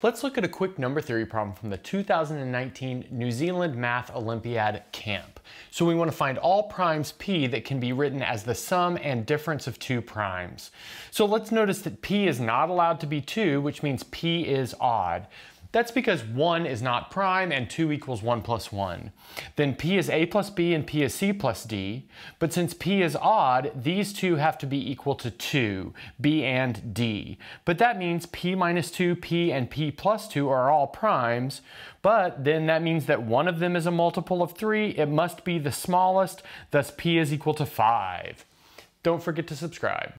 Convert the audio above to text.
Let's look at a quick number theory problem from the 2019 New Zealand Math Olympiad camp. So we want to find all primes p that can be written as the sum and difference of two primes. So let's notice that p is not allowed to be 2, which means p is odd. That's because 1 is not prime and 2 equals 1 plus 1. Then p is a plus b and p is c plus d. But since p is odd, these two have to be equal to 2, b and d. But that means p minus 2, p and p plus 2 are all primes. But then that means that one of them is a multiple of 3. It must be the smallest, thus p is equal to 5. Don't forget to subscribe.